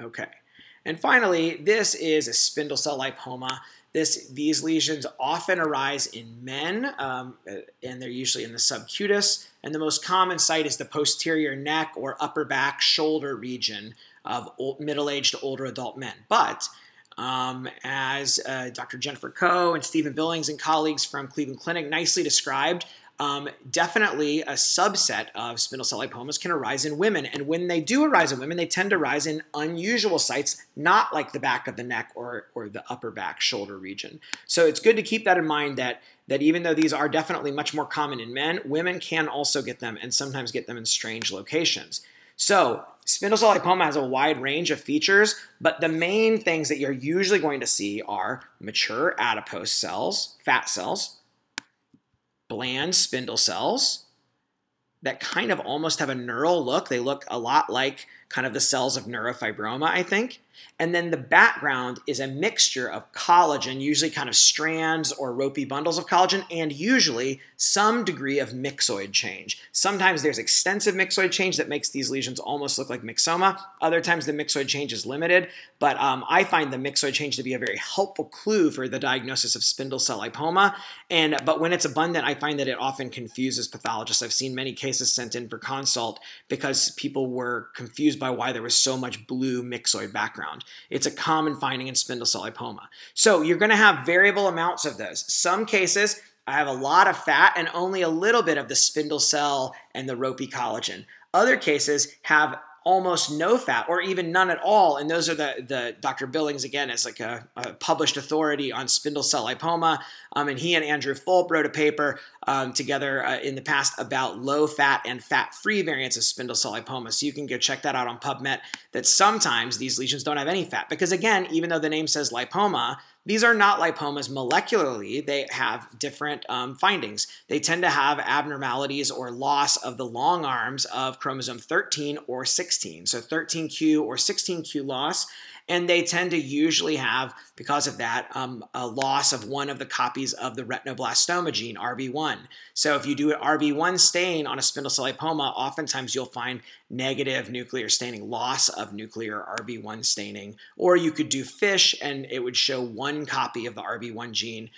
Okay. And finally, this is a spindle cell lipoma. These lesions often arise in men, and they're usually in the subcutis. And the most common site is the posterior neck or upper back shoulder region of middle-aged to older adult men. But as Dr. Jennifer Coe and Stephen Billings and colleagues from Cleveland Clinic nicely described, definitely a subset of spindle cell lipomas can arise in women. And when they do arise in women, they tend to arise in unusual sites, not like the back of the neck or the upper back shoulder region. So it's good to keep that in mind that even though these are definitely much more common in men, women can also get them and sometimes get them in strange locations. So spindle cell lipoma has a wide range of features, but the main things that you're usually going to see are mature adipose cells, fat cells, bland spindle cells that kind of almost have a neural look. They look a lot like kind of the cells of neurofibroma, I think. And then the background is a mixture of collagen, usually kind of strands or ropey bundles of collagen, and usually some degree of myxoid change. Sometimes there's extensive myxoid change that makes these lesions almost look like myxoma. Other times the myxoid change is limited, but I find the myxoid change to be a very helpful clue for the diagnosis of spindle cell lipoma. But when it's abundant, I find that it often confuses pathologists. I've seen many cases sent in for consult because people were confused by why there was so much blue myxoid background. It's a common finding in spindle cell lipoma. So you're going to have variable amounts of those. Some cases, I have a lot of fat and only a little bit of the spindle cell and the ropey collagen. Other cases have almost no fat or even none at all. And those are the Dr. Billings, again, is like a published authority on spindle cell lipoma. And he and Andrew Fulp wrote a paper together in the past about low fat and fat-free variants of spindle cell lipoma. So you can go check that out on PubMed, that sometimes these lesions don't have any fat. Because again, even though the name says lipoma, these are not lipomas molecularly. They have different findings. They tend to have abnormalities or loss of the long arms of chromosome 13 or 16, so 13q or 16q loss, and they tend to usually have, because of that, a loss of one of the copies of the retinoblastoma gene, RB1. So if you do an RB1 stain on a spindle cell lipoma, oftentimes you'll find negative nuclear staining, loss of nuclear RB1 staining, or you could do FISH and it would show one copy of the RB1 gene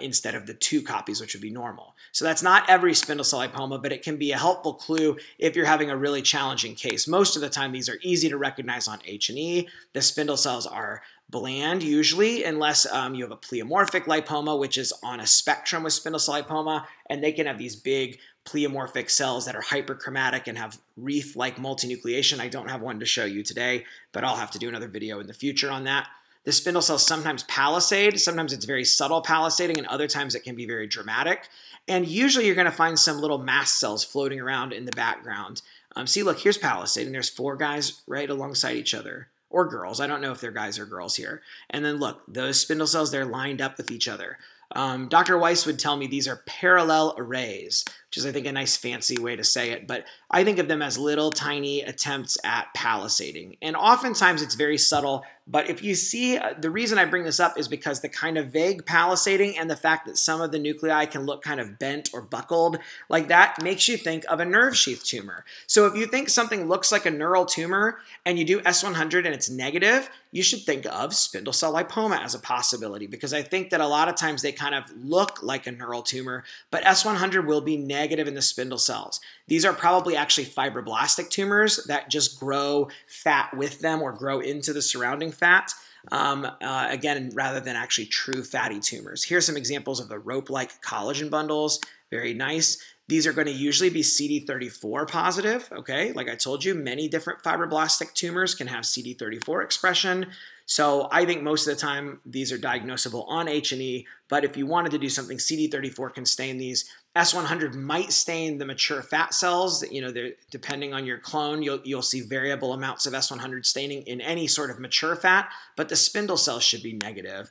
instead of the two copies, which would be normal. So that's not every spindle cell lipoma, but it can be a helpful clue if you're having a really challenging case. Most of the time, these are easy to recognize on H&E. The spindle cells are bland usually, unless you have a pleomorphic lipoma, which is on a spectrum with spindle cell lipoma, and they can have these big pleomorphic cells that are hyperchromatic and have wreath-like multinucleation. I don't have one to show you today, but I'll have to do another video in the future on that. The spindle cells sometimes palisade. Sometimes it's very subtle palisading, and other times it can be very dramatic. And usually you're going to find some little mast cells floating around in the background. See, look, here's palisade, and there's four guys right alongside each other. Or girls. I don't know if they're guys or girls here. And then look, those spindle cells, they're lined up with each other. Dr. Weiss would tell me these are parallel arrays, which is, I think, a nice fancy way to say it. But I think of them as little tiny attempts at palisading. And oftentimes it's very subtle. But if you see, the reason I bring this up is because the kind of vague palisading and the fact that some of the nuclei can look kind of bent or buckled like that makes you think of a nerve sheath tumor. So if you think something looks like a neural tumor and you do S100 and it's negative, you should think of spindle cell lipoma as a possibility, because I think that a lot of times they kind of look like a neural tumor, but S100 will be negative in the spindle cells. These are probably actually fibroblastic tumors that just grow fat with them or grow into the surrounding fat, again, rather than actually true fatty tumors. Here's some examples of the rope-like collagen bundles. Very nice. These are going to usually be CD34 positive, okay? Like I told you, many different fibroblastic tumors can have CD34 expression. So I think most of the time these are diagnosable on H&E, but if you wanted to do something, CD34 can stain these. S100 might stain the mature fat cells. You know, depending on your clone, you'll see variable amounts of S100 staining in any sort of mature fat, but the spindle cells should be negative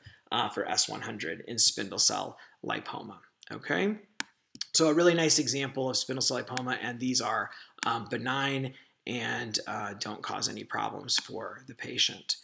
for S100 in spindle cell lipoma, okay? So a really nice example of spindle cell lipoma, and these are benign and don't cause any problems for the patient.